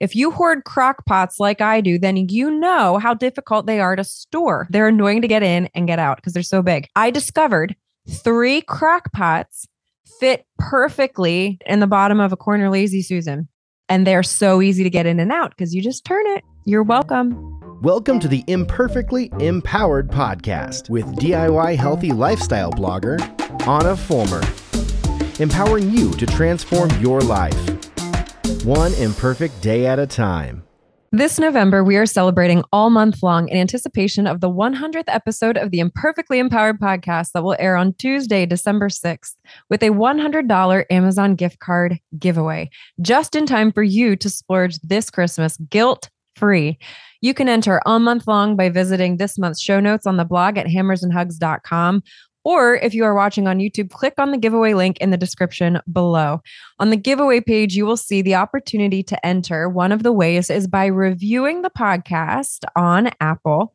If you hoard crock pots like I do, then you know how difficult they are to store. They're annoying to get in and get out because they're so big. I discovered 3 crock pots fit perfectly in the bottom of a corner Lazy Susan. And they're so easy to get in and out because you just turn it. You're welcome. Welcome to the Imperfectly Empowered podcast with DIY healthy lifestyle blogger, Ahna Fulmer. Empowering you to transform your life, one imperfect day at a time. This November, we are celebrating all month long in anticipation of the 100th episode of the Imperfectly Empowered podcast that will air on Tuesday, December 6th with a $100 Amazon gift card giveaway, just in time for you to splurge this Christmas guilt-free. You can enter all month long by visiting this month's show notes on the blog at hammersnhugs.com. Or if you are watching on YouTube, click on the giveaway link in the description below. On the giveaway page, you will see the opportunity to enter. One of the ways is by reviewing the podcast on Apple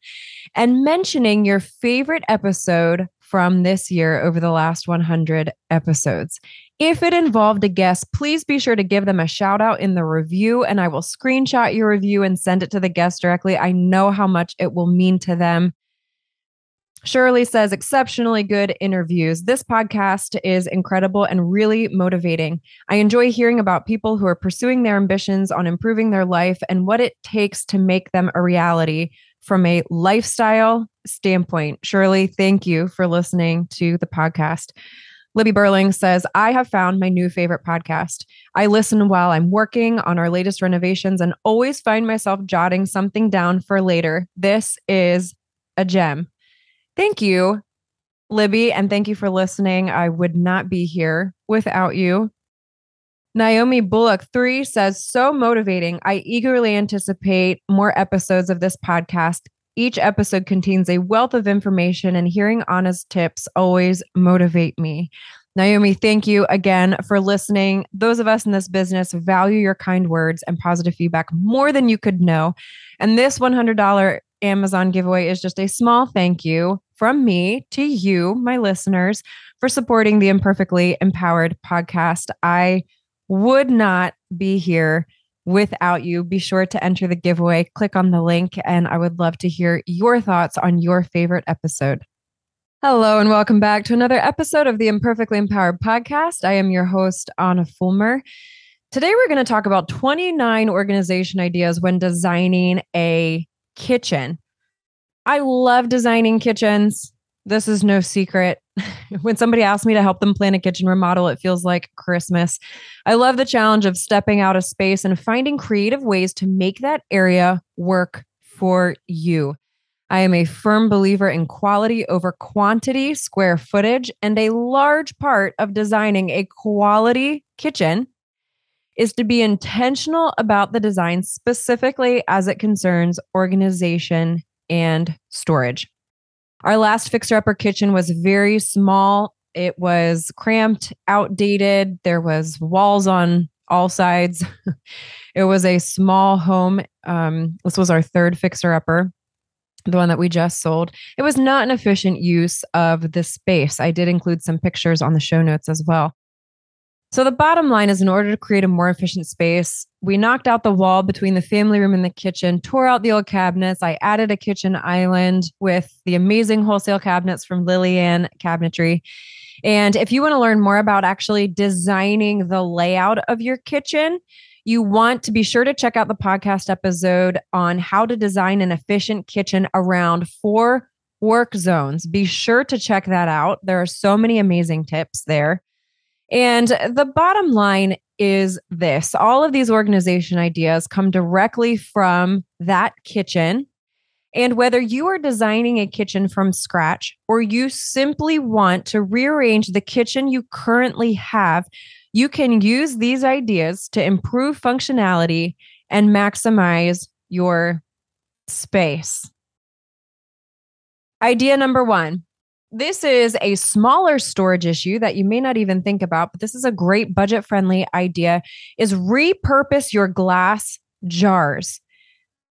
and mentioning your favorite episode from this year over the last 100 episodes. If it involved a guest, please be sure to give them a shout out in the review, and I will screenshot your review and send it to the guest directly. I know how much it will mean to them. Shirley says, exceptionally good interviews. This podcast is incredible and really motivating. I enjoy hearing about people who are pursuing their ambitions on improving their life and what it takes to make them a reality from a lifestyle standpoint. Shirley, thank you for listening to the podcast. Libby Burling says, I have found my new favorite podcast. I listen while I'm working on our latest renovations and always find myself jotting something down for later. This is a gem. Thank you, Libby, and thank you for listening. I would not be here without you. Naomi Bullock 3 says, so motivating. I eagerly anticipate more episodes of this podcast. Each episode contains a wealth of information, and hearing honest tips always motivate me. Naomi, thank you again for listening. Those of us in this business value your kind words and positive feedback more than you could know. And this $100 Amazon giveaway is just a small thank you from me to you, my listeners, for supporting the Imperfectly Empowered podcast. I would not be here without you. Be sure to enter the giveaway, click on the link, and I would love to hear your thoughts on your favorite episode. Hello, and welcome back to another episode of the Imperfectly Empowered podcast. I am your host, Ahna Fulmer. Today, we're going to talk about 29 organization ideas when designing a kitchen. I love designing kitchens. This is no secret. When somebody asks me to help them plan a kitchen remodel, it feels like Christmas. I love the challenge of stepping out of space and finding creative ways to make that area work for you. I am a firm believer in quality over quantity, square footage, and a large part of designing a quality kitchen is to be intentional about the design, specifically as it concerns organization and storage. Our last fixer-upper kitchen was very small. It was cramped, outdated. There was walls on all sides. It was a small home. This was our third fixer-upper, the one that we just sold. It was not an efficient use of the space. I did include some pictures on the show notes as well. So the bottom line is, in order to create a more efficient space, we knocked out the wall between the family room and the kitchen, tore out the old cabinets. I added a kitchen island with the amazing wholesale cabinets from Lily Ann Cabinetry. And if you want to learn more about actually designing the layout of your kitchen, you want to be sure to check out the podcast episode on how to design an efficient kitchen around 4 work zones. Be sure to check that out. There are so many amazing tips there. And the bottom line is this: all of these organization ideas come directly from that kitchen. And whether you are designing a kitchen from scratch or you simply want to rearrange the kitchen you currently have, you can use these ideas to improve functionality and maximize your space. Idea number 1. This is a smaller storage issue that you may not even think about, but this is a great budget-friendly idea, is repurpose your glass jars.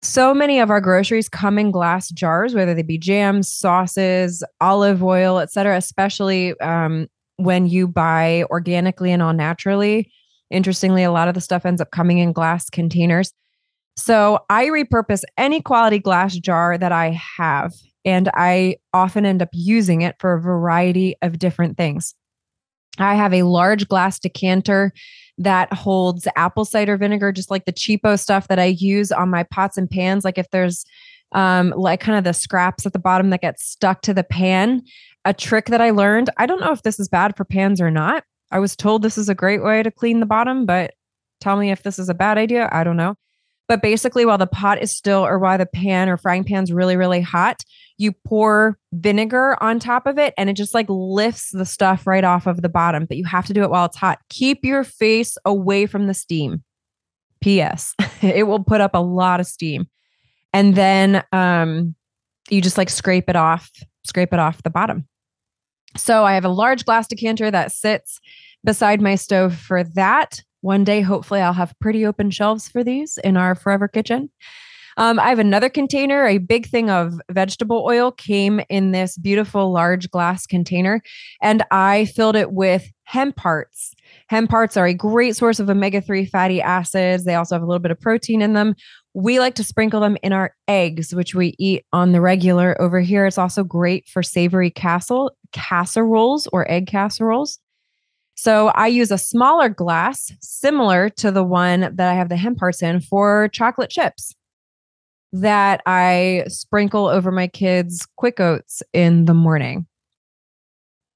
So many of our groceries come in glass jars, whether they be jams, sauces, olive oil, etc., especially when you buy organically and all naturally. Interestingly, a lot of the stuff ends up coming in glass containers. So I repurpose any quality glass jar that I have, and I often end up using it for a variety of different things. I have a large glass decanter that holds apple cider vinegar, just like the cheapo stuff that I use on my pots and pans. Like if there's like kind of the scraps at the bottom that get stuck to the pan, a trick that I learned, I don't know if this is bad for pans or not. I was told this is a great way to clean the bottom, but tell me if this is a bad idea. I don't know. But basically while the pot is still, or while the pan or frying pan's really, really hot, you pour vinegar on top of it and it just like lifts the stuff right off of the bottom, but you have to do it while it's hot. Keep your face away from the steam. P.S. It will put up a lot of steam. And then you just like scrape it off the bottom. So I have a large glass decanter that sits beside my stove for that. One day, hopefully, I'll have pretty open shelves for these in our forever kitchen. I have another container. A big thing of vegetable oil came in this beautiful large glass container, and I filled it with hemp hearts. Hemp hearts are a great source of omega-3 fatty acids. They also have a little bit of protein in them. We like to sprinkle them in our eggs, which we eat on the regular over here. It's also great for savory casseroles or egg casseroles. So I use a smaller glass, similar to the one that I have the hemp hearts in, for chocolate chips that I sprinkle over my kids' Quick Oats in the morning.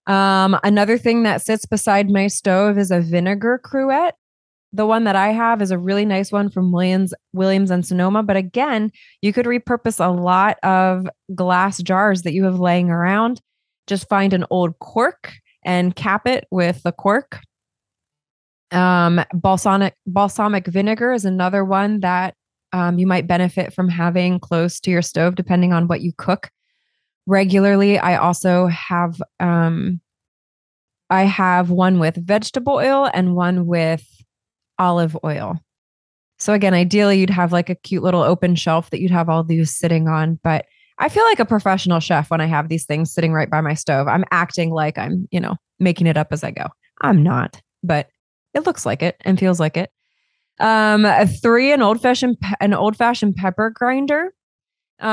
Another thing that sits beside my stove is a vinegar cruet. The one that I have is a really nice one from Williams and Sonoma. But again, you could repurpose a lot of glass jars that you have laying around. Just find an old cork and cap it with the cork. Balsamic vinegar is another one that you might benefit from having close to your stove, depending on what you cook regularly. I also have I have one with vegetable oil and one with olive oil. So again, ideally, you'd have like a cute little open shelf that you'd have all these sitting on, but I feel like a professional chef when I have these things sitting right by my stove. I'm acting like I'm, making it up as I go. I'm not, but it looks like it and feels like it. An old fashioned pepper grinder.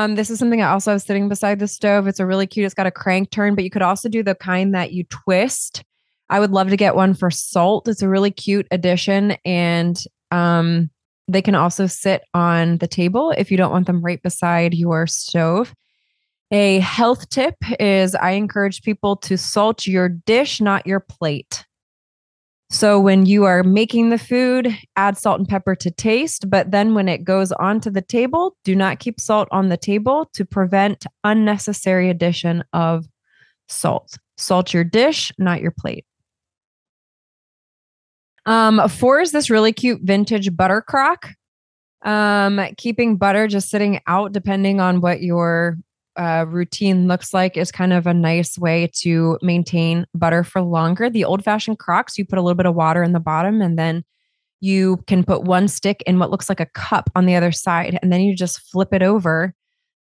This is something I also have sitting beside the stove. It's a really cute. It's got a crank turn, but you could also do the kind that you twist. I would love to get one for salt. It's a really cute addition, and they can also sit on the table if you don't want them right beside your stove. A health tip is I encourage people to salt your dish, not your plate. So when you are making the food, add salt and pepper to taste. But then when it goes onto the table, do not keep salt on the table to prevent unnecessary addition of salt. Salt your dish, not your plate. 4 is this really cute vintage butter crock. Keeping butter just sitting out, depending on what your routine looks like, is kind of a nice way to maintain butter for longer. The old-fashioned crocks, you put a little bit of water in the bottom, and then you can put one stick in what looks like a cup on the other side, and then you just flip it over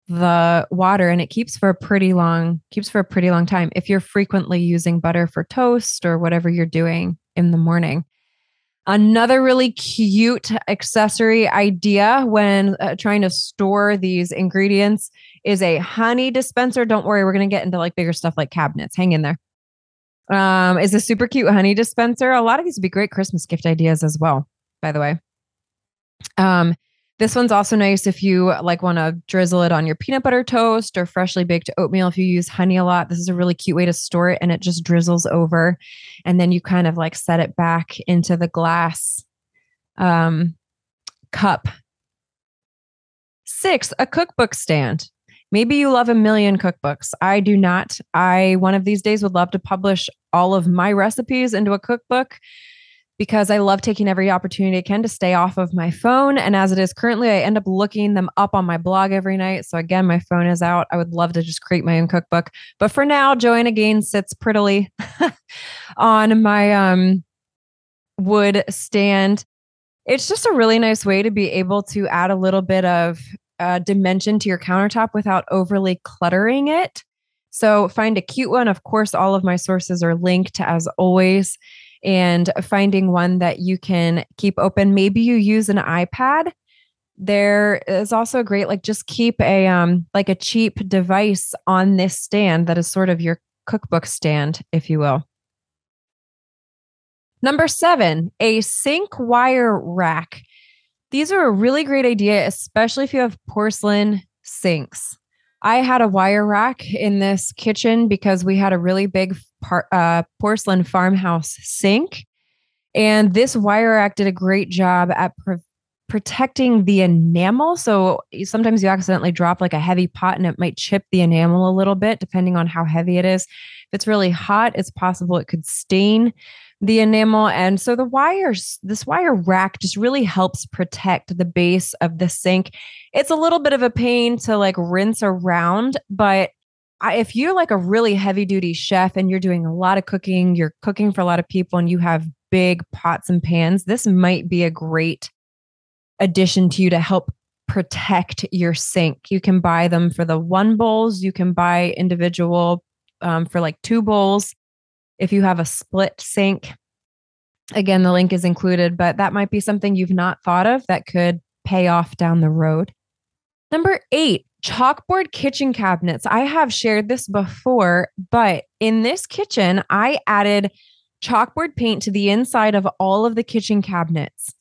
the water, and it keeps for a pretty long time if you're frequently using butter for toast or whatever you're doing in the morning. Another really cute accessory idea when trying to store these ingredients is a honey dispenser. Don't worry, we're going to get into like bigger stuff like cabinets. Hang in there. Is a super cute honey dispenser. A lot of these would be great Christmas gift ideas as well, by the way. This one's also nice if you like want to drizzle it on your peanut butter toast or freshly baked oatmeal. If you use honey a lot, this is a really cute way to store it, and it just drizzles over, and then you kind of like set it back into the glass cup. 6, a cookbook stand. Maybe you love a million cookbooks. I do not. I, one of these days, would love to publish all of my recipes into a cookbook, because I love taking every opportunity I can to stay off of my phone. And as it is currently, I end up looking them up on my blog every night. So again, my phone is out. I would love to just create my own cookbook. But for now, Joanna Gaines sits prettily on my wood stand. It's just a really nice way to be able to add a little bit of dimension to your countertop without overly cluttering it. So find a cute one. Of course, all of my sources are linked as always. And finding one that you can keep open. Maybe you use an iPad There is also a great, like, just keep a, like a cheap device on this stand that is sort of your cookbook stand, if you will. Number 7, a sink wire rack. These are a really great idea, especially if you have porcelain sinks. I had a wire rack in this kitchen because we had a really big porcelain farmhouse sink. And this wire rack did a great job at protecting the enamel. So sometimes you accidentally drop like a heavy pot and it might chip the enamel a little bit, depending on how heavy it is. If it's really hot, it's possible it could stain the enamel. And so the wires, this wire rack just really helps protect the base of the sink. It's a little bit of a pain to like rinse around, but if you're like a really heavy duty chef and you're doing a lot of cooking, you're cooking for a lot of people and you have big pots and pans, this might be a great addition to you to help protect your sink. You can buy them for the one bowls. You can buy individual for like 2 bowls. If you have a split sink, again, the link is included, but that might be something you've not thought of that could pay off down the road. Number 8, chalkboard kitchen cabinets. I have shared this before, but in this kitchen, I added chalkboard paint to the inside of all of the kitchen cabinets.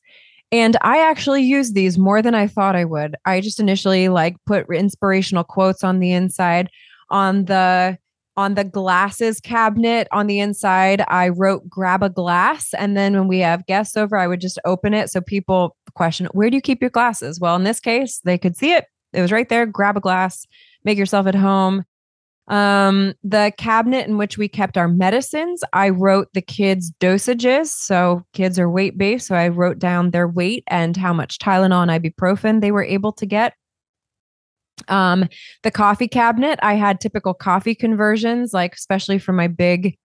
And I actually used these more than I thought I would. I just initially like put inspirational quotes on the inside. On the glasses cabinet on the inside, I wrote grab a glass. And then when we have guests over, I would just open it. So people question, where do you keep your glasses? Well, in this case, they could see it. It was right there. Grab a glass, make yourself at home. The cabinet in which we kept our medicines, I wrote the kids' dosages. So kids are weight-based. So I wrote down their weight and how much Tylenol and ibuprofen they were able to get. The coffee cabinet, I had typical coffee conversions, like especially for my big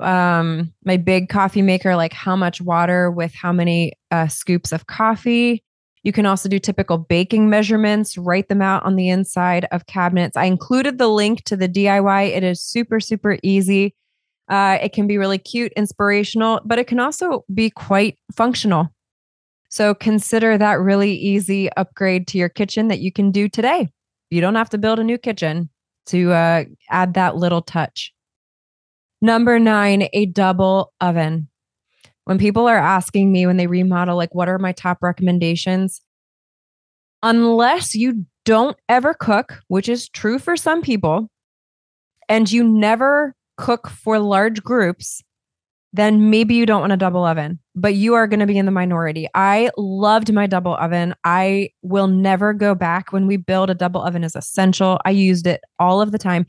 coffee maker, like how much water with how many scoops of coffee. You can also do typical baking measurements, write them out on the inside of cabinets. I included the link to the DIY. It is super, super easy. It can be really cute, inspirational, but it can also be quite functional. So consider that really easy upgrade to your kitchen that you can do today. You don't have to build a new kitchen to add that little touch. Number 9, a double oven. When people are asking me when they remodel, like, what are my top recommendations? Unless you don't ever cook, which is true for some people, and you never cook for large groups, then maybe you don't want a double oven, but you are going to be in the minority. I loved my double oven. I will never go back. When we build, a double oven is essential. I used it all of the time.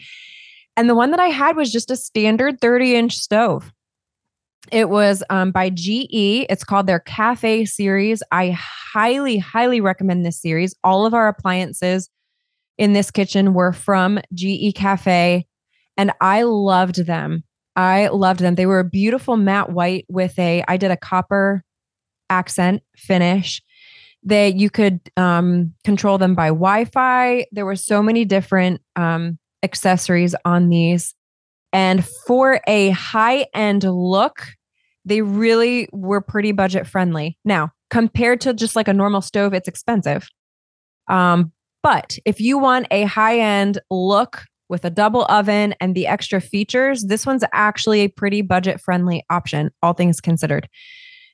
And the one that I had was just a standard 30-inch stove. It was by GE. It's called their Cafe Series. I highly, highly recommend this series. All of our appliances in this kitchen were from GE Cafe, and I loved them. I loved them. They were a beautiful matte white with I did a copper accent finish. You could control them by Wi-Fi. There were so many different accessories on these. And for a high-end look, they really were pretty budget friendly. Now, compared to just like a normal stove, it's expensive. But if you want a high-end look with a double oven and the extra features, this one's actually a pretty budget-friendly option, all things considered.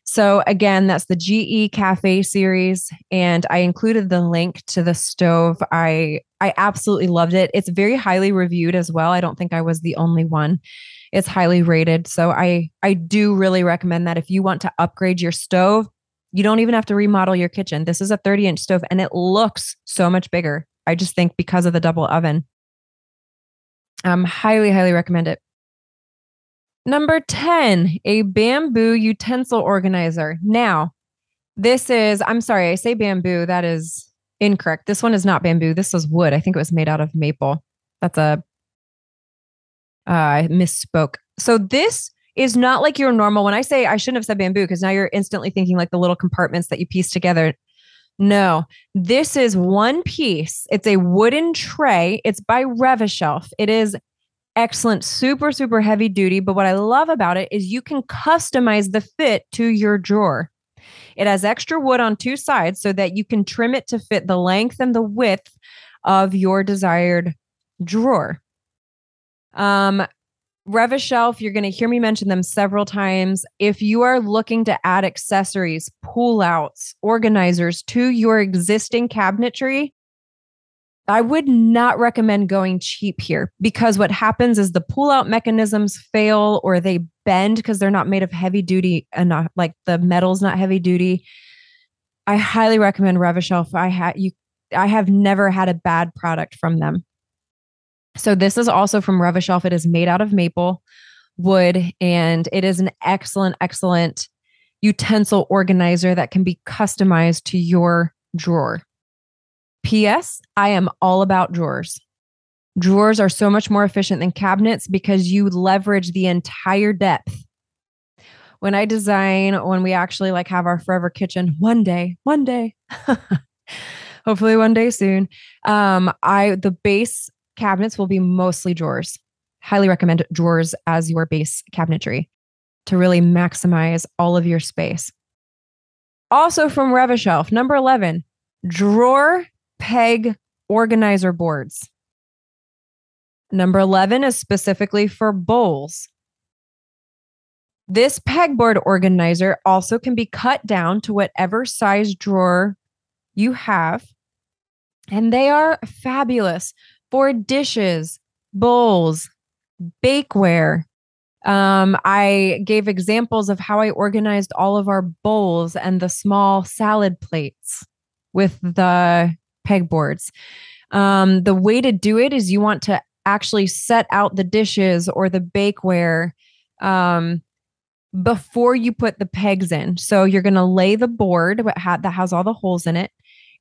So again, that's the GE Cafe Series, and I included the link to the stove. I absolutely loved it. It's very highly reviewed as well. I don't think I was the only one. It's highly rated. So I do really recommend that if you want to upgrade your stove, you don't even have to remodel your kitchen. This is a 30-inch stove, and it looks so much bigger. I just think because of the double oven. Highly, highly recommend it. Number 10, a bamboo utensil organizer. Now, this is, I'm sorry, I say bamboo. That is incorrect. This one is not bamboo. This was wood. I think it was made out of maple. That's I misspoke. So this is not like your normal, when I say I shouldn't have said bamboo, because now you're instantly thinking like the little compartments that you piece together. No, this is one piece. It's a wooden tray. It's by Rev-A-Shelf. It is excellent, super, super heavy duty. But what I love about it is you can customize the fit to your drawer. It has extra wood on two sides so that you can trim it to fit the length and the width of your desired drawer. Rev-A-Shelf, you're going to hear me mention them several times. If you are looking to add accessories, pull-outs, organizers to your existing cabinetry, I would not recommend going cheap here, because what happens is the pull-out mechanisms fail or they bend because they're not made of heavy duty enough, like the metal's not heavy duty. I highly recommend Rev-A-Shelf. I have never had a bad product from them. So this is also from Rev-A-Shelf. It is made out of maple wood, and it is an excellent, excellent utensil organizer that can be customized to your drawer. P.S. I am all about drawers. Drawers are so much more efficient than cabinets because you leverage the entire depth. When I design, when we actually like have our forever kitchen, one day, hopefully one day soon, the base cabinets will be mostly drawers. Highly recommend drawers as your base cabinetry to really maximize all of your space. Also from Rev-A-Shelf, number 11, drawer peg organizer boards. Number 11 is specifically for bowls. This pegboard organizer also can be cut down to whatever size drawer you have, and they are fabulous for dishes, bowls, bakeware. I gave examples of how I organized all of our bowls and the small salad plates with the pegboards. The way to do it is you want to actually set out the dishes or the bakeware before you put the pegs in. So you're going to lay the board that has all the holes in it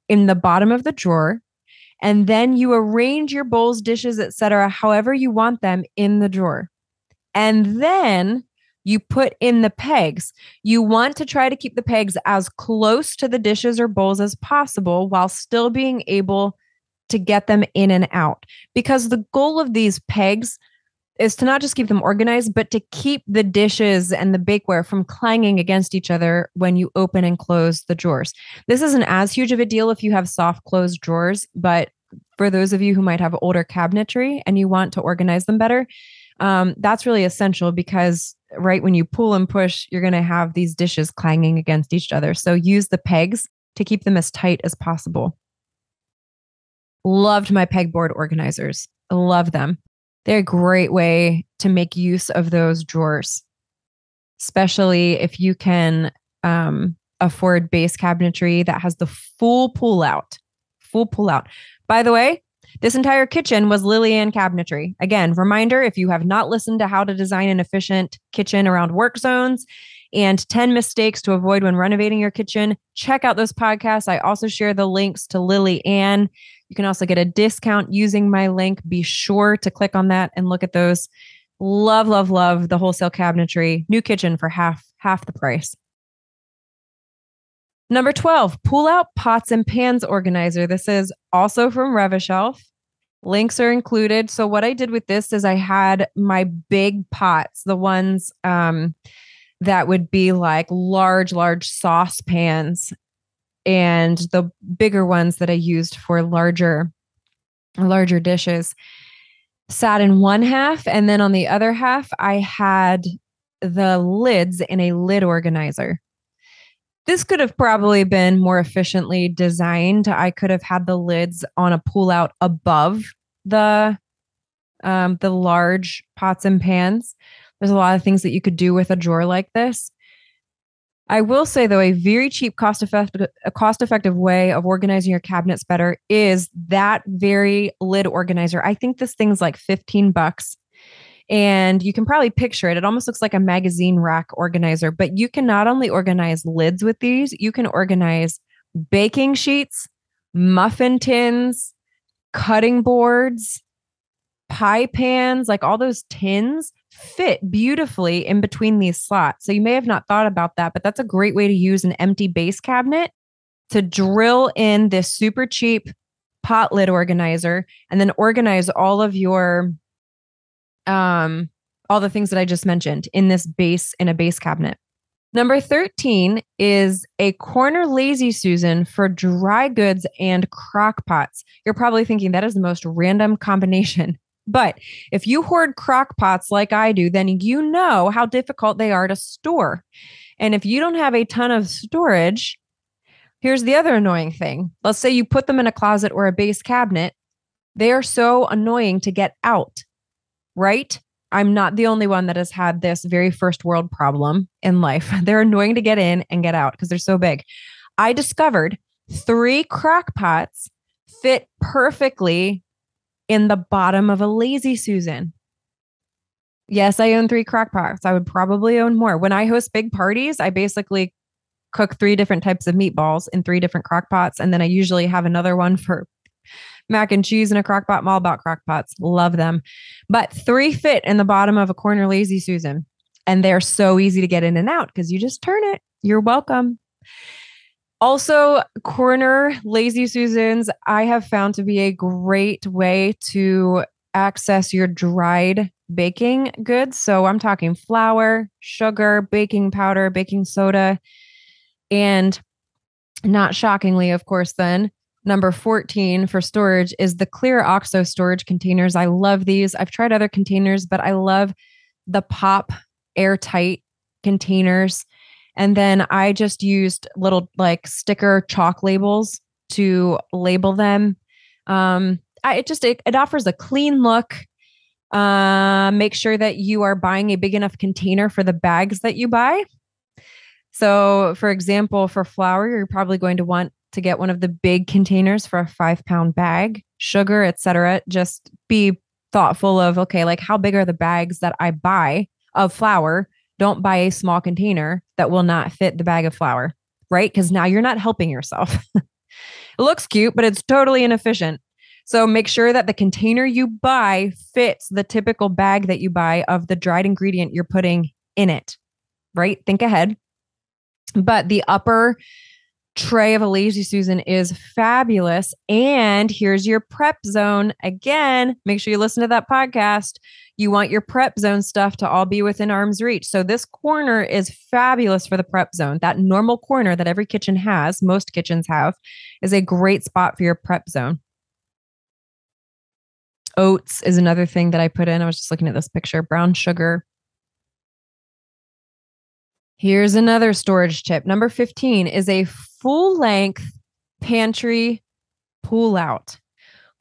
in the bottom of the drawer, and then you arrange your bowls, dishes, etc., however you want them in the drawer. And then you put in the pegs. You want to try to keep the pegs as close to the dishes or bowls as possible while still being able to get them in and out. Because the goal of these pegs is to not just keep them organized, but to keep the dishes and the bakeware from clanging against each other when you open and close the drawers. This isn't as huge of a deal if you have soft closed drawers, but for those of you who might have older cabinetry and you want to organize them better, that's really essential, because right when you pull and push, you're going to have these dishes clanging against each other. So use the pegs to keep them as tight as possible. Loved my pegboard organizers. Love them. They're a great way to make use of those drawers, especially if you can afford base cabinetry that has the full pull-out. By the way, this entire kitchen was Lily Ann Cabinetry. Again, reminder, if you have not listened to how to design an efficient kitchen around work zones and 10 mistakes to avoid when renovating your kitchen, check out those podcasts. I also share the links to Lily Ann. You can also get a discount using my link. Be sure to click on that and look at those. Love, love, love the wholesale cabinetry. New kitchen for half the price. Number 12, pull-out pots and pans organizer. This is also from Rev-A-Shelf. Links are included. So what I did with this is I had my big pots, the ones that would be like large saucepans, and the bigger ones that I used for larger dishes sat in one half. And then on the other half, I had the lids in a lid organizer. This could have probably been more efficiently designed. I could have had the lids on a pull-out above the large pots and pans. There's a lot of things that you could do with a drawer like this. I will say, though, a very cheap, cost-effective way of organizing your cabinets better is that very lid organizer. I think this thing's like $15. And you can probably picture it. It almost looks like a magazine rack organizer, but you can not only organize lids with these, you can organize baking sheets, muffin tins, cutting boards, pie pans, like all those tins fit beautifully in between these slots. So you may have not thought about that, but that's a great way to use an empty base cabinet to drill in this super cheap pot lid organizer and then organize all of your all the things that I just mentioned in a base cabinet. Number 13 is a corner Lazy Susan for dry goods and crock pots. You're probably thinking that is the most random combination. But if you hoard crock pots like I do, then you know how difficult they are to store. And if you don't have a ton of storage, here's the other annoying thing. Let's say you put them in a closet or a base cabinet. They are so annoying to get out, right? I'm not the only one that has had this very first world problem in life. They're annoying to get in and get out because they're so big. I discovered 3 crock pots fit perfectly in the bottom of a Lazy Susan. Yes, I own 3 crock pots. I would probably own more. When I host big parties, I basically cook 3 different types of meatballs in 3 different crock pots. And then I usually have another one for mac and cheese in a crock pot. I'm all about crock pots. Love them. But 3 fit in the bottom of a corner Lazy Susan. And they're so easy to get in and out because you just turn it. You're welcome. Also, corner Lazy Susans, I have found to be a great way to access your dried baking goods. So I'm talking flour, sugar, baking powder, baking soda. And not shockingly, of course, then number 14 for storage is the clear OXO storage containers. I love these. I've tried other containers, but I love the pop airtight containers. And then I just used little like sticker chalk labels to label them. It offers a clean look. Make sure that you are buying a big enough container for the bags that you buy. So for example, for flour, you're probably going to want to get one of the big containers for a 5-pound bag, sugar, etc. Just be thoughtful of, okay, like how big are the bags that I buy of flour? Don't buy a small container that will not fit the bag of flour, right? Because now you're not helping yourself. It looks cute, but it's totally inefficient. So make sure that the container you buy fits the typical bag that you buy of the dried ingredient you're putting in it, right? Think ahead. But the upper tray of a Lazy Susan is fabulous. And here's your prep zone. Again, make sure you listen to that podcast. You want your prep zone stuff to all be within arm's reach. So this corner is fabulous for the prep zone. That normal corner that every kitchen has, most kitchens have, is a great spot for your prep zone. Oats is another thing that I put in. I was just looking at this picture. Brown sugar. Here's another storage tip. Number 15 is a full-length pantry pull-out.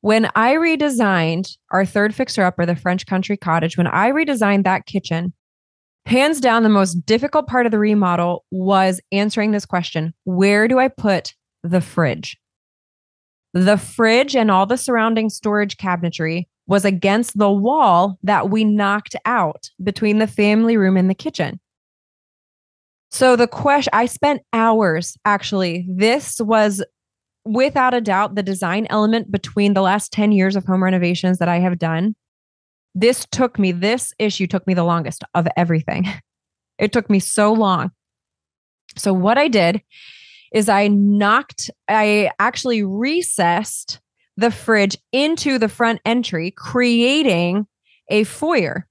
When I redesigned our third fixer-upper, the French Country Cottage, when I redesigned that kitchen, hands down, the most difficult part of the remodel was answering this question: where do I put the fridge? The fridge and all the surrounding storage cabinetry was against the wall that we knocked out between the family room and the kitchen. So the question, I spent hours, actually, this was without a doubt the design element between the last 10 years of home renovations that I have done. This issue took me the longest of everything. It took me so long. So what I did is I actually recessed the fridge into the front entry, creating a foyer.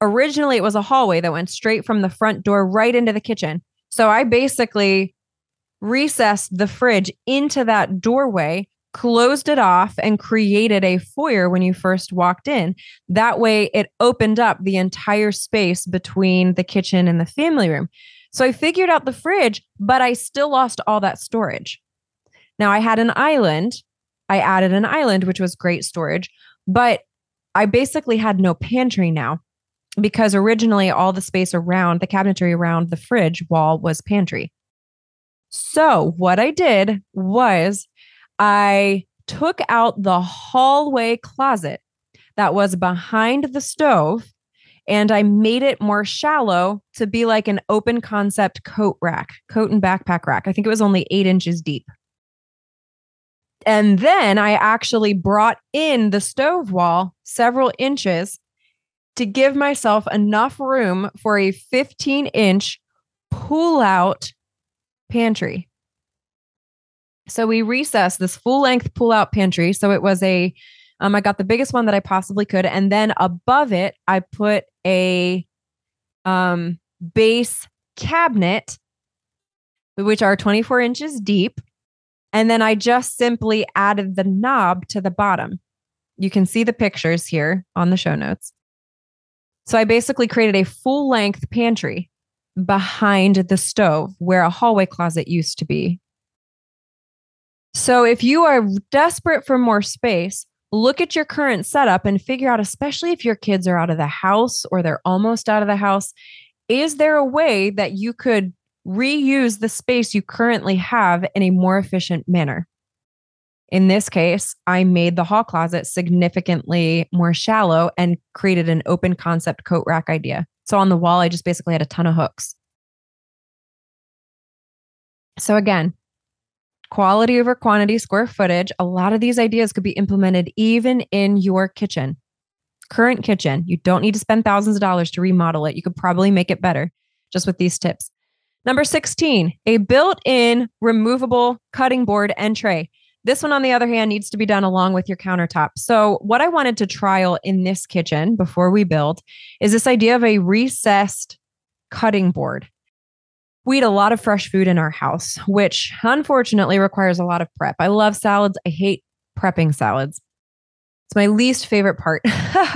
Originally, it was a hallway that went straight from the front door right into the kitchen. So I basically recessed the fridge into that doorway, closed it off, and created a foyer when you first walked in. That way, it opened up the entire space between the kitchen and the family room. So I figured out the fridge, but I still lost all that storage. Now, I had an island. I added an island, which was great storage, but I basically had no pantry now, because originally all the space around the cabinetry around the fridge wall was pantry. So what I did was I took out the hallway closet that was behind the stove, and I made it more shallow to be like an open concept coat and backpack rack. I think it was only 8 inches deep. And then I actually brought in the stove wall several inches to give myself enough room for a 15-inch pull-out pantry. So we recessed this full-length pull-out pantry. So it was I got the biggest one that I possibly could. And then above it, I put a base cabinet, which are 24 inches deep. And then I just simply added the knob to the bottom. You can see the pictures here on the show notes. So I basically created a full length pantry behind the stove where a hallway closet used to be. So if you are desperate for more space, look at your current setup and figure out, especially if your kids are out of the house or they're almost out of the house, is there a way that you could reuse the space you currently have in a more efficient manner? In this case, I made the hall closet significantly more shallow and created an open concept coat rack idea. So on the wall, I just basically had a ton of hooks. So again, quality over quantity, square footage. A lot of these ideas could be implemented even in your kitchen, current kitchen. You don't need to spend thousands of dollars to remodel it. You could probably make it better just with these tips. Number 16, a built-in removable cutting board and tray. This one, on the other hand, needs to be done along with your countertop. So what I wanted to trial in this kitchen before we build is this idea of a recessed cutting board. We eat a lot of fresh food in our house, which unfortunately requires a lot of prep. I love salads. I hate prepping salads. It's my least favorite part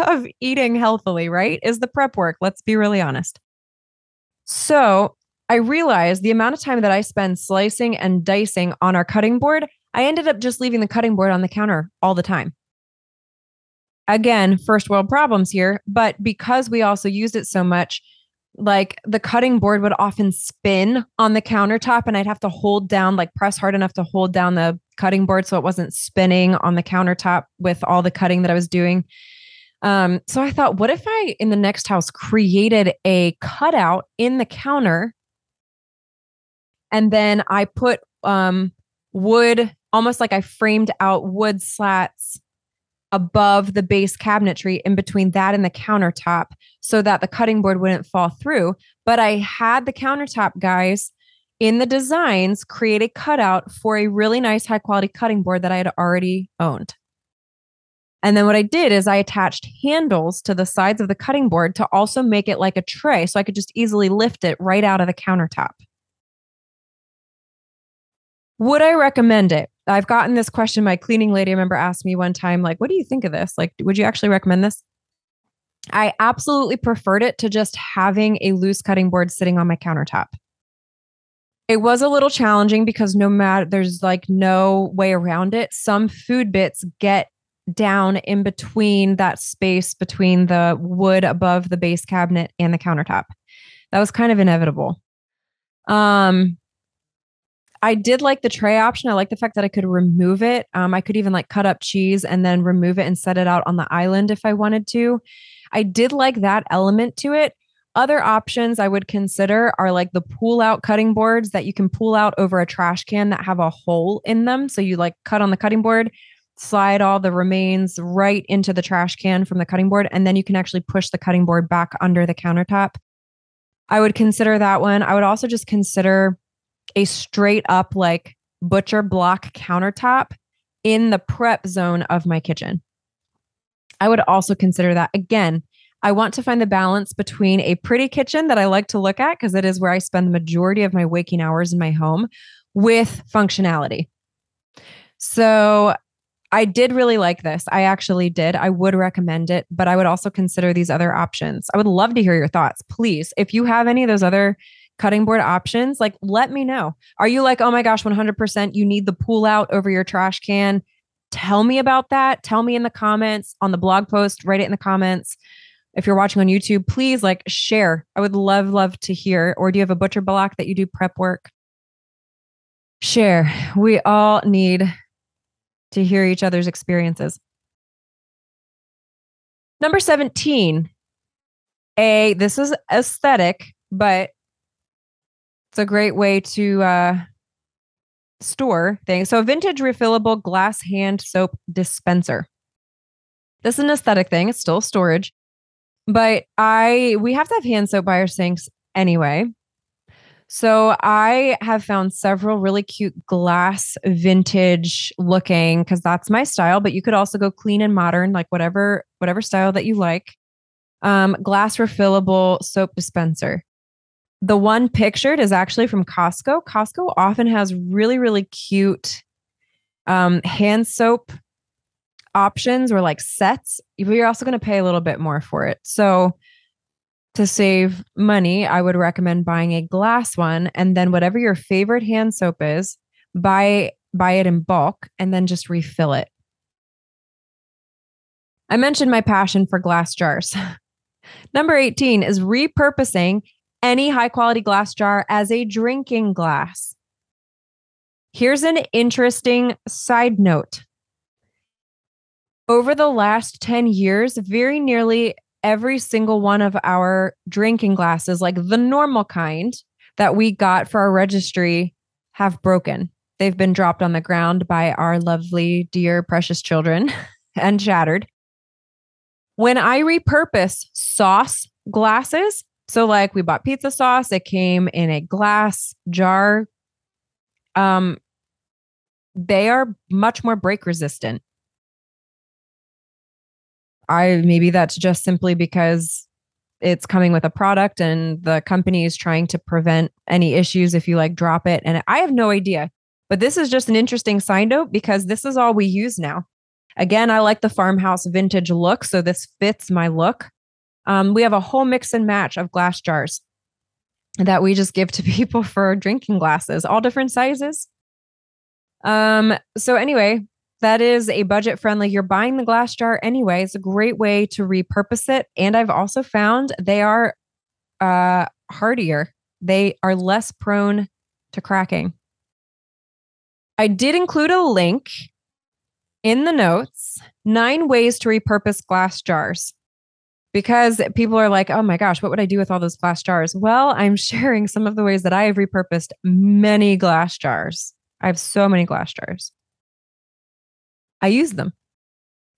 of eating healthily, right? Is the prep work. Let's be really honest. So I realized the amount of time that I spend slicing and dicing on our cutting board, I ended up just leaving the cutting board on the counter all the time. Again, first world problems here, but because we also used it so much, like the cutting board would often spin on the countertop and I'd have to hold down, like press hard enough to hold down the cutting board so it wasn't spinning on the countertop with all the cutting that I was doing. So I thought, what if I, in the next house, created a cutout in the counter and then I put wood, almost like I framed out wood slats above the base cabinetry in between that and the countertop so that the cutting board wouldn't fall through. But I had the countertop guys in the designs create a cutout for a really nice high quality cutting board that I had already owned. And then what I did is I attached handles to the sides of the cutting board to also make it like a tray so I could just easily lift it right out of the countertop. Would I recommend it? I've gotten this question. My cleaning lady, I remember, asked me one time, like, what do you think of this? Like, would you actually recommend this? I absolutely preferred it to just having a loose cutting board sitting on my countertop. It was a little challenging because no matter, there's like no way around it. Some food bits get down in between that space between the wood above the base cabinet and the countertop. That was kind of inevitable. I did like the tray option. I like the fact that I could remove it. I could even like cut up cheese and then remove it and set it out on the island if I wanted to. I did like that element to it. Other options I would consider are like the pull out cutting boards that you can pull out over a trash can that have a hole in them. So you like cut on the cutting board, slide all the remains right into the trash can from the cutting board, and then you can actually push the cutting board back under the countertop. I would consider that one. I would also just consider a straight up like butcher block countertop in the prep zone of my kitchen. I would also consider that. Again, I want to find the balance between a pretty kitchen that I like to look at because it is where I spend the majority of my waking hours in my home with functionality. So I did really like this. I actually did. I would recommend it, but I would also consider these other options. I would love to hear your thoughts. Please, if you have any of those other cutting board options, like, let me know. Are you like, oh my gosh, 100%, you need the pull out over your trash can? Tell me about that. Tell me in the comments on the blog post, write it in the comments. If you're watching on YouTube, please like share. I would love to hear. Or do you have a butcher block that you do prep work? Share. We all need to hear each other's experiences. Number 17, this is aesthetic, but it's a great way to store things. So a vintage refillable glass hand soap dispenser. This is an aesthetic thing. It's still storage, but we have to have hand soap by our sinks anyway. So I have found several really cute glass vintage looking, because that's my style, but you could also go clean and modern, like whatever style that you like. Glass refillable soap dispenser. The one pictured is actually from Costco. Costco often has really, really cute hand soap options or like sets. You're also going to pay a little bit more for it. So to save money, I would recommend buying a glass one, and then whatever your favorite hand soap is, buy it in bulk and then just refill it. I mentioned my passion for glass jars. Number 18 is repurposing any high-quality glass jar as a drinking glass. Here's an interesting side note. Over the last 10 years, very nearly every single one of our drinking glasses, like the normal kind that we got for our registry, have broken. They've been dropped on the ground by our lovely, dear, precious children and shattered. When I repurpose sauce glasses, so like we bought pizza sauce, it came in a glass jar. They are much more break resistant. Maybe that's just simply because it's coming with a product and the company is trying to prevent any issues if you like drop it. And I have no idea, but this is just an interesting side note because this is all we use now. Again, I like the farmhouse vintage look, so this fits my look. We have a whole mix and match of glass jars that we just give to people for drinking glasses, all different sizes. So anyway, that is a budget friendly. You're buying the glass jar anyway. It's a great way to repurpose it. And I've also found they are hardier. They are less prone to cracking. I did include a link in the notes, 9 ways to repurpose glass jars. Because people are like, oh my gosh, what would I do with all those glass jars? Well, I'm sharing some of the ways that I have repurposed many glass jars. I have so many glass jars. I use them.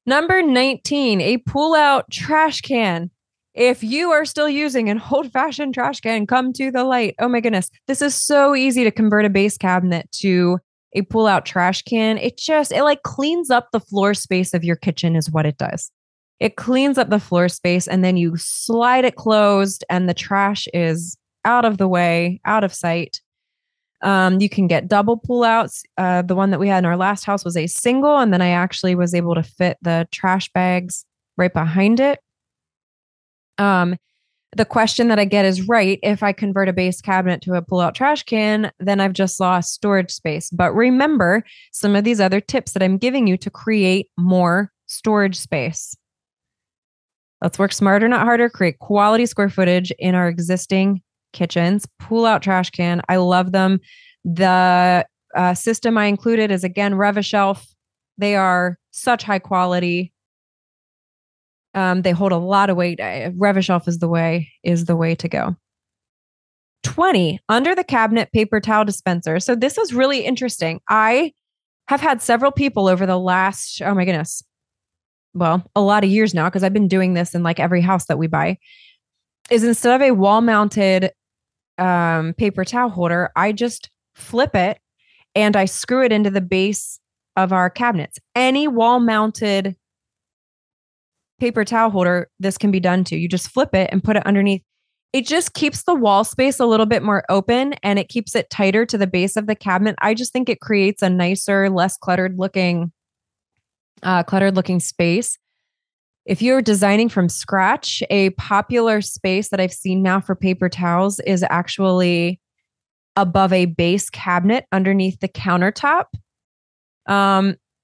Number 19, a pull-out trash can. If you are still using an old-fashioned trash can, come to the light. Oh my goodness. This is so easy to convert a base cabinet to a pull-out trash can. It like cleans up the floor space of your kitchen is what it does. It cleans up the floor space and then you slide it closed and the trash is out of the way, out of sight. You can get double pullouts. The one that we had in our last house was a single, and then I actually was able to fit the trash bags right behind it. The question that I get is, right, if I convert a base cabinet to a pullout trash can, then I've just lost storage space. But remember some of these other tips that I'm giving you to create more storage space. Let's work smarter, not harder. Create quality square footage in our existing kitchens. Pull out trash can. I love them. The system I included is, again, Rev-A-Shelf. They are such high quality. They hold a lot of weight. Rev-A-Shelf is the way to go. 20, under the cabinet paper towel dispenser. So this is really interesting. I have had several people over the last, oh my goodness, well, a lot of years now, because I've been doing this in like every house that we buy, is instead of a wall-mounted paper towel holder, I just flip it and I screw it into the base of our cabinets. Any wall-mounted paper towel holder, this can be done to. You just flip it and put it underneath. It just keeps the wall space a little bit more open and it keeps it tighter to the base of the cabinet. I just think it creates a nicer, less cluttered looking space. If you're designing from scratch, a popular space that I've seen now for paper towels is actually above a base cabinet underneath the countertop.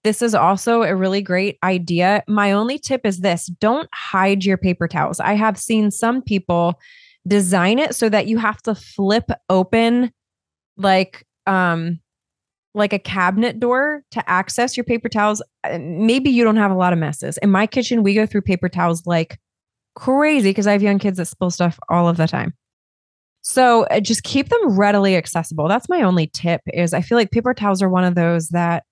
This is also a really great idea. My only tip is this: don't hide your paper towels. I have seen some people design it so that you have to flip open like a cabinet door to access your paper towels. Maybe you don't have a lot of messes. In my kitchen, we go through paper towels like crazy because I have young kids that spill stuff all of the time. So just keep them readily accessible. That's my only tip, is I feel like paper towels are one of those that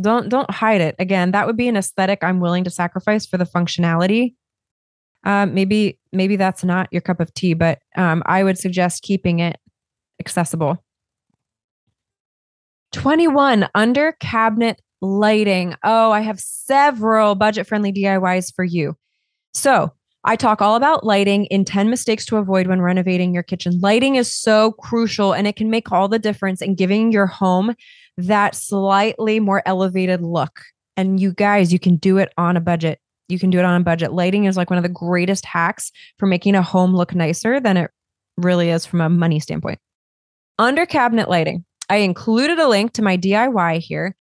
don't hide it. Again, that would be an aesthetic I'm willing to sacrifice for the functionality. Maybe that's not your cup of tea, but I would suggest keeping it accessible. 21, under cabinet lighting. Oh, I have several budget-friendly DIYs for you. So I talk all about lighting in 10 mistakes to avoid when renovating your kitchen. Lighting is so crucial and it can make all the difference in giving your home that slightly more elevated look. And you guys, you can do it on a budget. You can do it on a budget. Lighting is like one of the greatest hacks for making a home look nicer than it really is from a money standpoint. Under cabinet lighting, I included a link to my DIY here,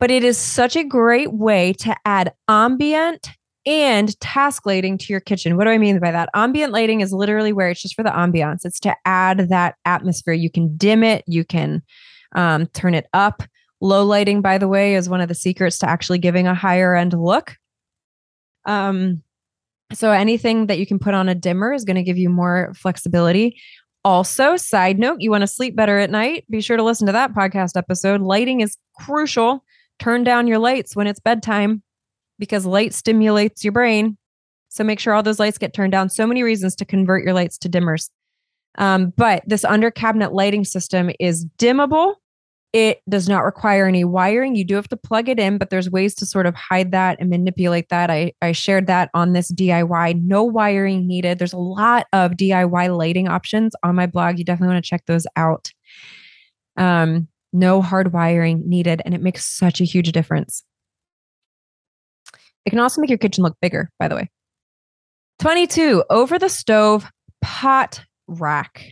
but it is such a great way to add ambient and task lighting to your kitchen. What do I mean by that? Ambient lighting is literally where it's just for the ambiance. It's to add that atmosphere. You can dim it. You can turn it up. Low lighting, by the way, is one of the secrets to actually giving a higher end look. So anything that you can put on a dimmer is going to give you more flexibility. Also, side note, you want to sleep better at night? Be sure to listen to that podcast episode. Lighting is crucial. Turn down your lights when it's bedtime because light stimulates your brain. So make sure all those lights get turned down. So many reasons to convert your lights to dimmers. But this under cabinet lighting system is dimmable. It does not require any wiring. You do have to plug it in, but there's ways to sort of hide that and manipulate that. I shared that on this DIY. No wiring needed. There's a lot of DIY lighting options on my blog. You definitely want to check those out. No hard wiring needed, and it makes such a huge difference. It can also make your kitchen look bigger, by the way. 22, over the stove pot rack.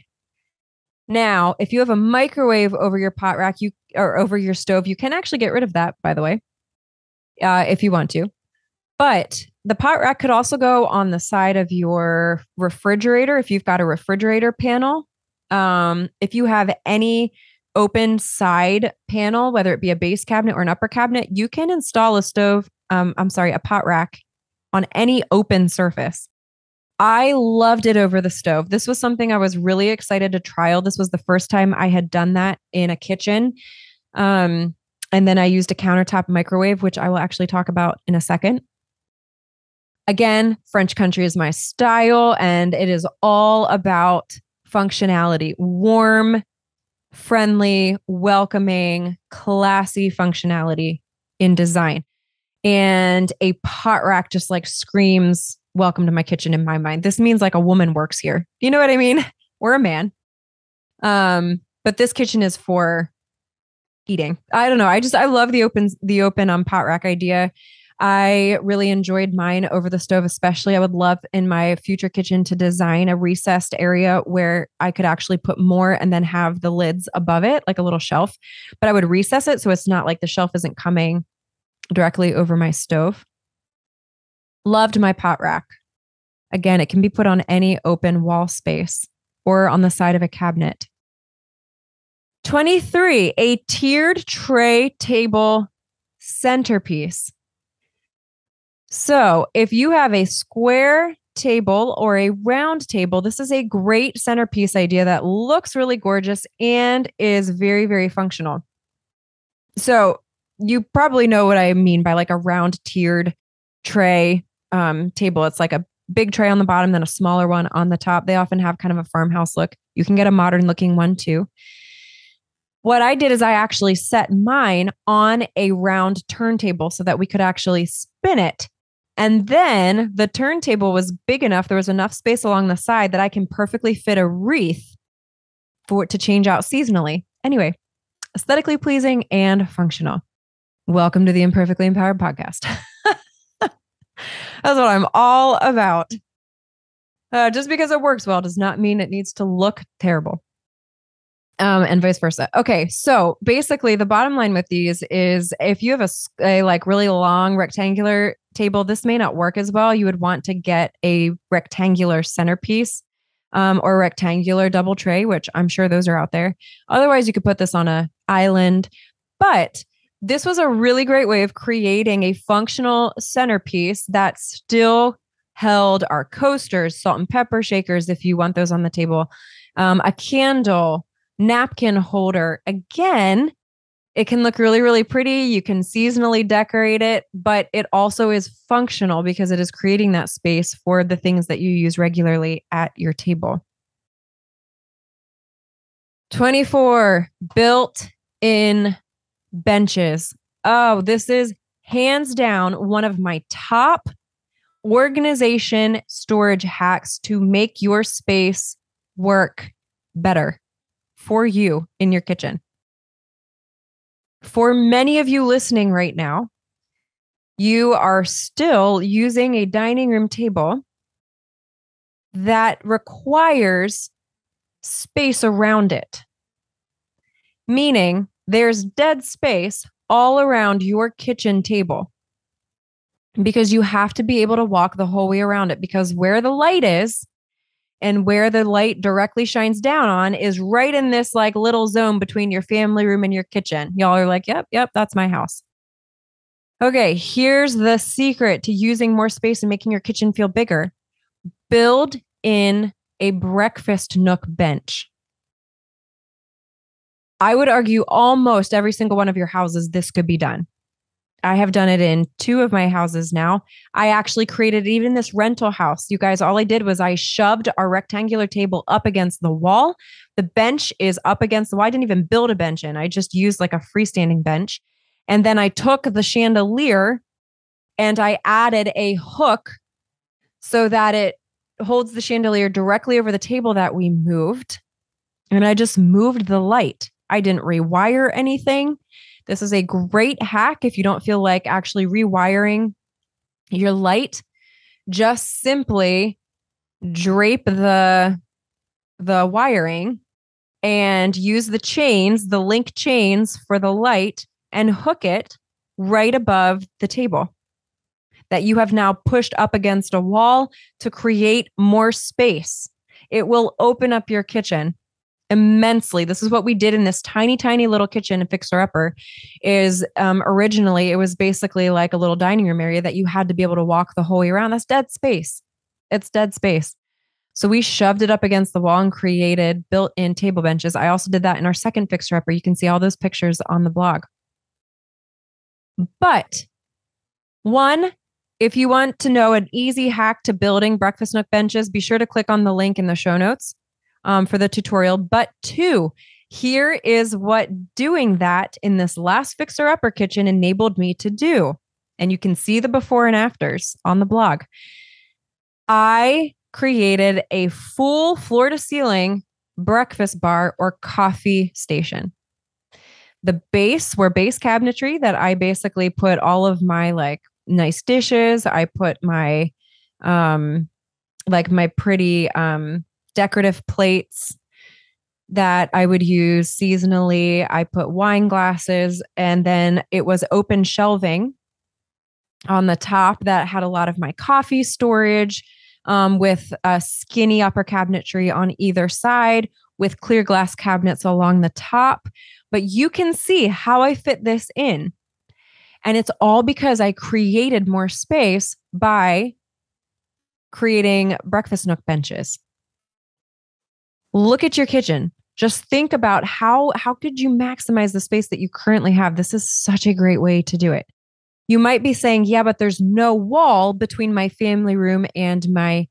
Now, if you have a microwave over your pot rack, you or over your stove, you can actually get rid of that, by the way, if you want to. But the pot rack could also go on the side of your refrigerator if you've got a refrigerator panel. If you have any open side panel, whether it be a base cabinet or an upper cabinet, you can install a pot rack on any open surface. I loved it over the stove. This was something I was really excited to trial. This was the first time I had done that in a kitchen. And then I used a countertop microwave, which I will actually talk about in a second. Again, French country is my style, and it is all about functionality, warm, friendly, welcoming, classy functionality in design. And a pot rack just like screams, welcome to my kitchen in my mind. This means like a woman works here. You know what I mean? Or a man. But this kitchen is for eating. I don't know. I love the open pot rack idea. I really enjoyed mine over the stove, especially. I would love in my future kitchen to design a recessed area where I could actually put more and then have the lids above it, like a little shelf, but I would recess it. So it's not like the shelf isn't coming directly over my stove. Loved my pot rack. Again, it can be put on any open wall space or on the side of a cabinet. 23, a tiered tray table centerpiece. So if you have a square table or a round table, this is a great centerpiece idea that looks really gorgeous and is very, very functional. So you probably know what I mean by like a round tiered tray. Table. It's like a big tray on the bottom, then a smaller one on the top. They often have kind of a farmhouse look. You can get a modern looking one too. What I did is I actually set mine on a round turntable so that we could actually spin it. And then the turntable was big enough. There was enough space along the side that I can perfectly fit a wreath for it to change out seasonally. Anyway, aesthetically pleasing and functional. Welcome to the Imperfectly Empowered Podcast. That's what I'm all about. Just because it works well does not mean it needs to look terrible. And vice versa. Okay. So basically the bottom line with these is if you have a like really long rectangular table, this may not work as well. You would want to get a rectangular centerpiece or rectangular double tray, which I'm sure those are out there. Otherwise you could put this on an island, but this was a really great way of creating a functional centerpiece that still held our coasters, salt and pepper shakers, if you want those on the table, a candle, napkin holder. Again, it can look really, really pretty. You can seasonally decorate it, but it also is functional because it is creating that space for the things that you use regularly at your table. 24, built-in benches. Oh, this is hands down one of my top organization storage hacks to make your space work better for you in your kitchen. For many of you listening right now, you are still using a dining room table that requires space around it, meaning there's dead space all around your kitchen table because you have to be able to walk the whole way around it, because where the light is and where the light directly shines down on is right in this like little zone between your family room and your kitchen. Y'all are like, yep, that's my house. Okay, here's the secret to using more space and making your kitchen feel bigger. Build in a breakfast nook bench. I would argue almost every single one of your houses, this could be done. I have done it in two of my houses now. I actually created even this rental house. You guys, all I did was I shoved our rectangular table up against the wall. The bench is up against the wall. I didn't even build a bench in. I just used like a freestanding bench. And then I took the chandelier and I added a hook so that it holds the chandelier directly over the table that we moved. And I just moved the light. I didn't rewire anything. This is a great hack if you don't feel like actually rewiring your light. Just simply drape the wiring and use the chains, the link chains for the light, and hook it right above the table that you have now pushed up against a wall to create more space. It will open up your kitchen immensely. This is what we did in this tiny, tiny little kitchen and Fixer Upper is originally it was basically like a little dining room area that you had to be able to walk the whole way around. That's dead space. It's dead space. So we shoved it up against the wall and created built-in table benches. I also did that in our second Fixer Upper. You can see all those pictures on the blog. But one, if you want to know an easy hack to building breakfast nook benches, be sure to click on the link in the show notes for the tutorial. But two, here is what doing that in this last Fixer Upper kitchen enabled me to do. And you can see the before and afters on the blog. I created a full floor to ceiling breakfast bar or coffee station. The base were base cabinetry that I basically put all of my like nice dishes. I put my my pretty decorative plates that I would use seasonally. I put wine glasses, and then it was open shelving on the top that had a lot of my coffee storage with a skinny upper cabinetry on either side with clear glass cabinets along the top. But you can see how I fit this in. And it's all because I created more space by creating breakfast nook benches. Look at your kitchen. Just think about how could you maximize the space that you currently have? This is such a great way to do it. You might be saying, yeah, but there's no wall between my family room and my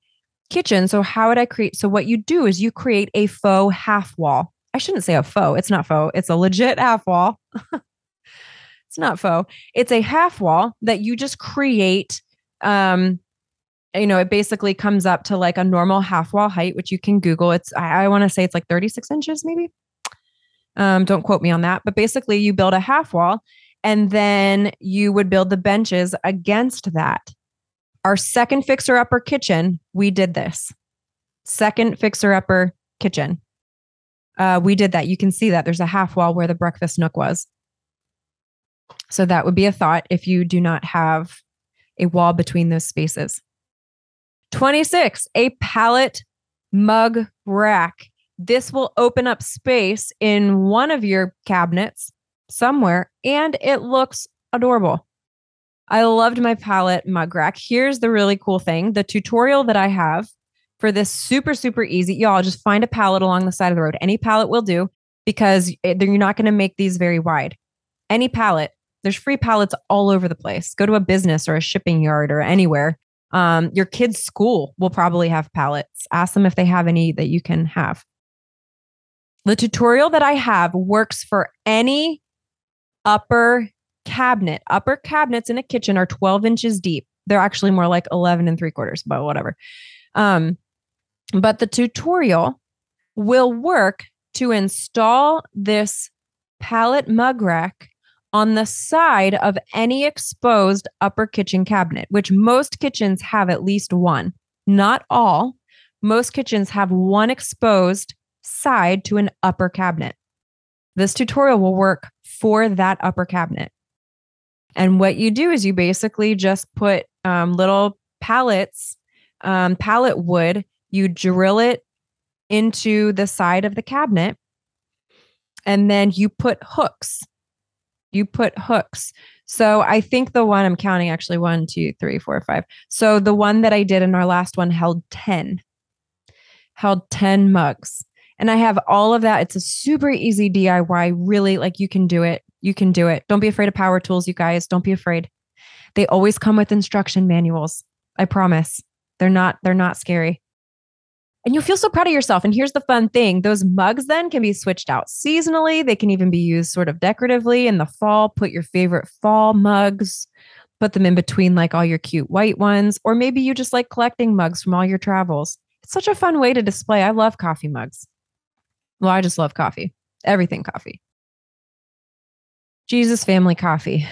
kitchen. So how would I create? So what you do is you create a faux half wall. I shouldn't say a faux. It's not faux. It's a legit half wall. It's not faux. It's a half wall that you just create. It basically comes up to like a normal half wall height, which you can Google. I want to say it's like 36 inches maybe. Don't quote me on that. But basically you build a half wall and then you would build the benches against that. Our second Fixer Upper kitchen, we did this. Second Fixer Upper kitchen. We did that. You can see that there's a half wall where the breakfast nook was. So that would be a thought if you do not have a wall between those spaces. 26, a pallet mug rack. This will open up space in one of your cabinets somewhere, and it looks adorable. I loved my pallet mug rack. Here's the really cool thing. The tutorial that I have for this super, super easy. Y'all just find a pallet along the side of the road. Any pallet will do because you're not going to make these very wide. Any pallet. There's free pallets all over the place. Go to a business or a shipping yard or anywhere. Your kid's school will probably have pallets. Ask them if they have any that you can have. The tutorial that I have works for any upper cabinet. Upper cabinets in a kitchen are 12 inches deep. They're actually more like 11 3/4, but whatever. But the tutorial will work to install this pallet mug rack on the side of any exposed upper kitchen cabinet, which most kitchens have at least one. Not all. Most kitchens have one exposed side to an upper cabinet. This tutorial will work for that upper cabinet. And what you do is you basically just put little pallets, pallet wood, you drill it into the side of the cabinet, and then you put hooks. You put hooks. So I think the one I'm counting, actually, 1, 2, 3, 4, 5. So the one that I did in our last one held 10 mugs. And I have all of that. It's a super easy DIY. Really, like, you can do it. You can do it. Don't be afraid of power tools, you guys. Don't be afraid. They always come with instruction manuals. I promise. They're not scary. And you'll feel so proud of yourself. And here's the fun thing. Those mugs then can be switched out seasonally. They can even be used sort of decoratively in the fall. Put your favorite fall mugs, put them in between like all your cute white ones, or maybe you just like collecting mugs from all your travels. It's such a fun way to display. I love coffee mugs. Well, I just love coffee. Everything coffee. Jesus family coffee.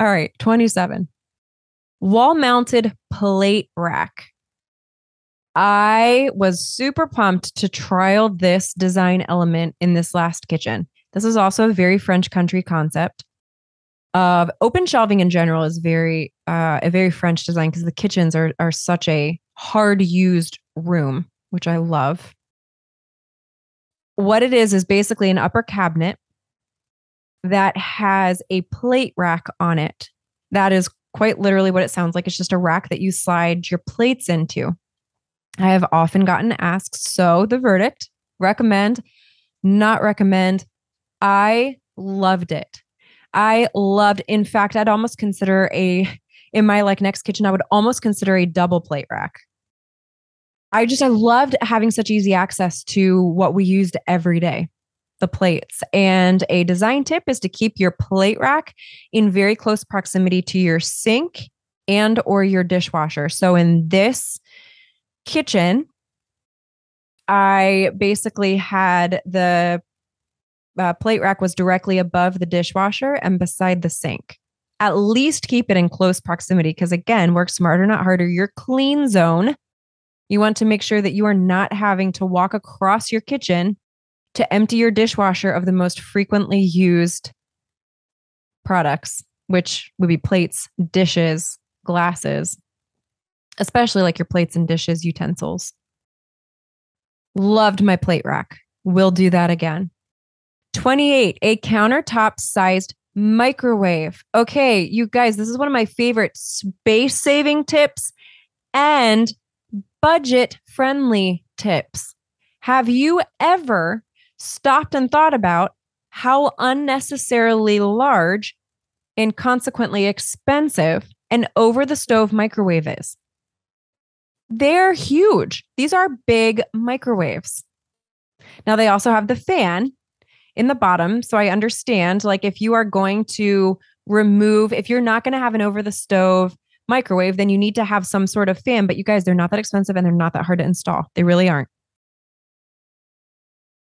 All right, 27. Wall-mounted plate rack. I was super pumped to trial this design element in this last kitchen. This is also a very French country concept. Open shelving in general is a very French design, because the kitchens are such a hard used room, which I love. What it is basically an upper cabinet that has a plate rack on it. That is quite literally what it sounds like. It's just a rack that you slide your plates into. I have often gotten asked, so the verdict, recommend, not recommend. I loved it. In fact, I'd almost consider in my like next kitchen, I would almost consider a double plate rack. I loved having such easy access to what we used every day, the plates. And a design tip is to keep your plate rack in very close proximity to your sink and or your dishwasher. So in this kitchen, I basically had the plate rack was directly above the dishwasher and beside the sink. At least keep it in close proximity, because again, work smarter, not harder. Your clean zone, you want to make sure that you are not having to walk across your kitchen to empty your dishwasher of the most frequently used products, which would be plates, dishes, glasses. Especially like your plates and dishes, utensils. Loved my plate rack. We'll do that again. 28, a countertop-sized microwave. Okay, you guys, this is one of my favorite space-saving tips and budget-friendly tips. Have you ever stopped and thought about how unnecessarily large and consequently expensive an over-the-stove microwave is? They're huge. These are big microwaves. Now, they also have the fan in the bottom. So I understand, like, if you are going to remove, if you're not going to have an over-the-stove microwave, then you need to have some sort of fan. But you guys, they're not that expensive and they're not that hard to install. They really aren't.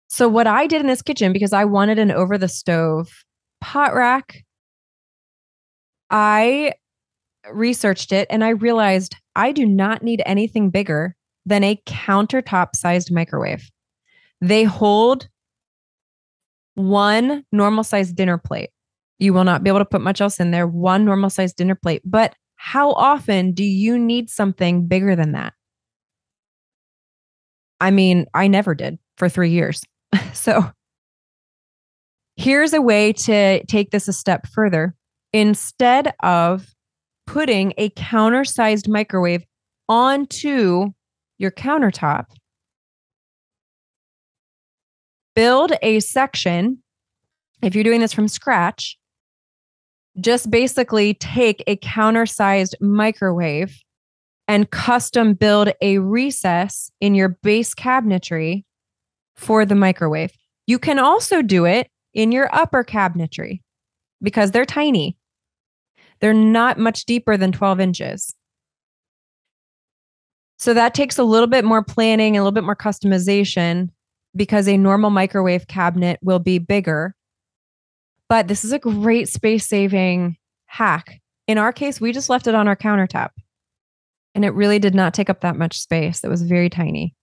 So what I did in this kitchen, because I wanted an over-the-stove pot rack, I researched it and I realized I do not need anything bigger than a countertop-sized microwave. They hold one normal-sized dinner plate. You will not be able to put much else in there, one normal-sized dinner plate. But how often do you need something bigger than that? I mean, I never did for 3 years. So here's a way to take this a step further. Instead of putting a counter-sized microwave onto your countertop, build a section. If you're doing this from scratch, just basically take a counter-sized microwave and custom build a recess in your base cabinetry for the microwave. You can also do it in your upper cabinetry because they're tiny. They're not much deeper than 12 inches. So that takes a little bit more planning, a little bit more customization, because a normal microwave cabinet will be bigger. But this is a great space-saving hack. In our case, we just left it on our countertop. And it really did not take up that much space. It was very tiny.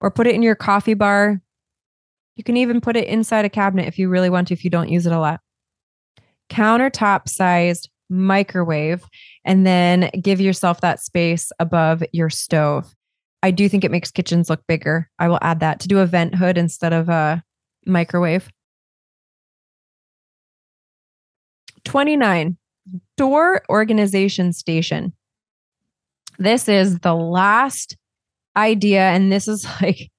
Or put it in your coffee bar. You can even put it inside a cabinet if you really want to, if you don't use it a lot. Countertop-sized microwave, and then give yourself that space above your stove. I do think it makes kitchens look bigger. I will add that to do a vent hood instead of a microwave. 29, door organization station. This is the last idea, and this is like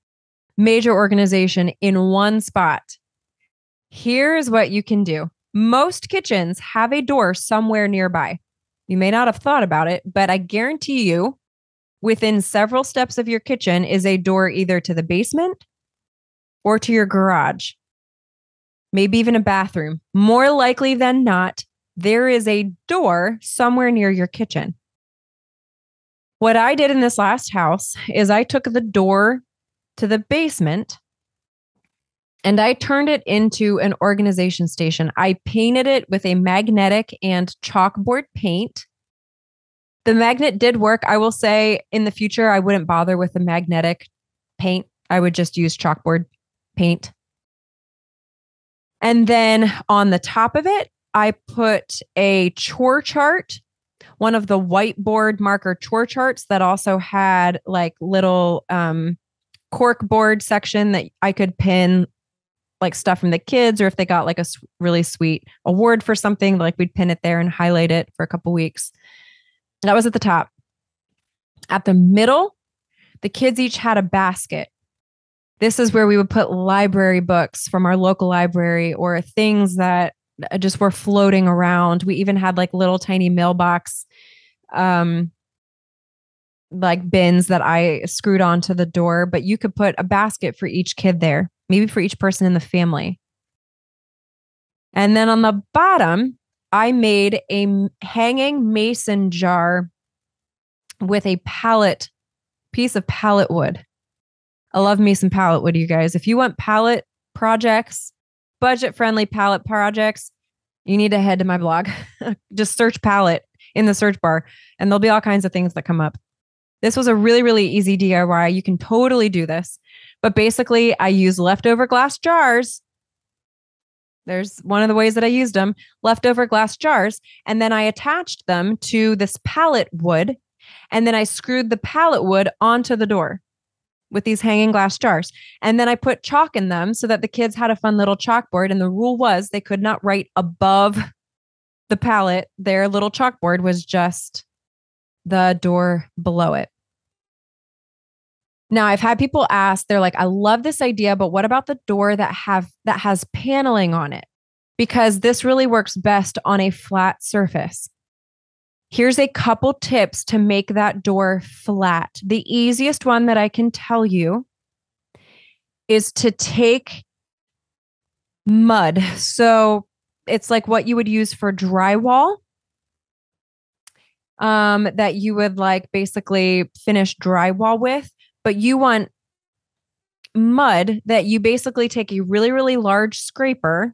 major organization in one spot. Here's what you can do. Most kitchens have a door somewhere nearby. You may not have thought about it, but I guarantee you within several steps of your kitchen is a door either to the basement or to your garage, maybe even a bathroom. More likely than not, there is a door somewhere near your kitchen. What I did in this last house is I took the door to the basement and I turned it into an organization station. I painted it with a magnetic and chalkboard paint. The magnet did work. I will say in the future, I wouldn't bother with the magnetic paint. I would just use chalkboard paint. And then on the top of it, I put a chore chart, one of the whiteboard marker chore charts that also had like little cork board section that I could pin like stuff from the kids, or if they got like a really sweet award for something, like we'd pin it there and highlight it for a couple weeks. That was at the top. At the middle, the kids each had a basket. This is where we would put library books from our local library or things that just were floating around. We even had like little tiny mailbox like bins that I screwed onto the door, but you could put a basket for each kid there, maybe for each person in the family. And then on the bottom, I made a hanging mason jar with a pallet, piece of pallet wood. I love me some pallet wood, you guys. If you want pallet projects, budget-friendly pallet projects, you need to head to my blog. Just search pallet in the search bar, and there'll be all kinds of things that come up. This was a really, really easy DIY. You can totally do this. But basically, I use leftover glass jars. There's one of the ways that I used them, leftover glass jars. And then I attached them to this pallet wood. And then I screwed the pallet wood onto the door with these hanging glass jars. And then I put chalk in them so that the kids had a fun little chalkboard. And the rule was they could not write above the pallet. Their little chalkboard was just the door below it. Now, I've had people ask, they're like, I love this idea, but what about the door that has paneling on it? Because this really works best on a flat surface. Here's a couple tips to make that door flat. The easiest one that I can tell you is to take mud. So it's like what you would use for drywall. That you would like basically finish drywall with, but you want mud that you basically take a really, really large scraper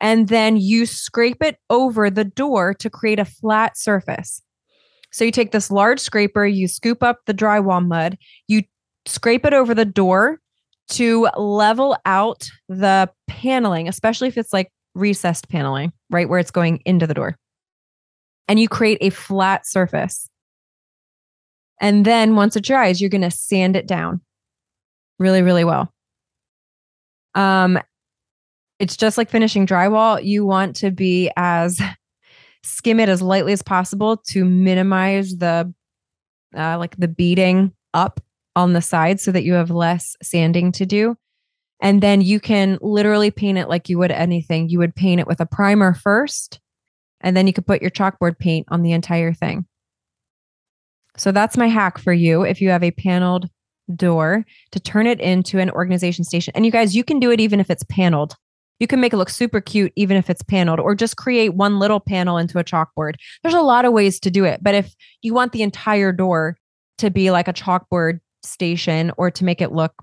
and then you scrape it over the door to create a flat surface. So you take this large scraper, you scoop up the drywall mud, you scrape it over the door to level out the paneling, especially if it's like recessed paneling, right where it's going into the door. And you create a flat surface. And then once it dries, you're going to sand it down really, really well. It's just like finishing drywall. You want to be skim it as lightly as possible to minimize the beading up on the side so that you have less sanding to do. And then you can literally paint it like you would anything. You would paint it with a primer first. And then you could put your chalkboard paint on the entire thing. So that's my hack for you. If you have a paneled door, to turn it into an organization station. And you guys, you can do it even if it's paneled. You can make it look super cute, even if it's paneled, or just create one little panel into a chalkboard. There's a lot of ways to do it. But if you want the entire door to be like a chalkboard station, or to make it look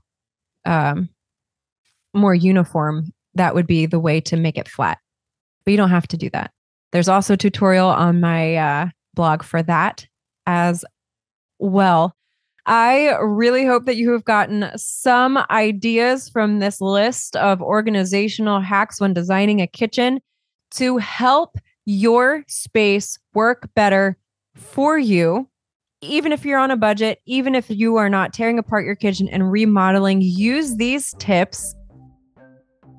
more uniform, that would be the way to make it flat. But you don't have to do that. There's also a tutorial on my blog for that as well. I really hope that you have gotten some ideas from this list of organizational hacks when designing a kitchen to help your space work better for you. Even if you're on a budget, even if you are not tearing apart your kitchen and remodeling, use these tips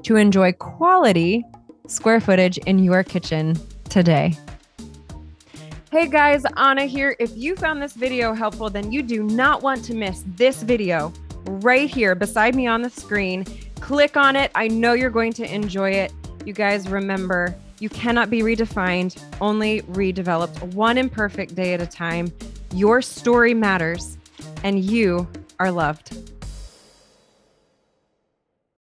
to enjoy quality square footage in your kitchen today. Hey guys, Ahna here. If you found this video helpful, then you do not want to miss this video right here beside me on the screen. Click on it. I know you're going to enjoy it. You guys, remember, you cannot be redefined, only redeveloped, one imperfect day at a time. Your story matters, and you are loved.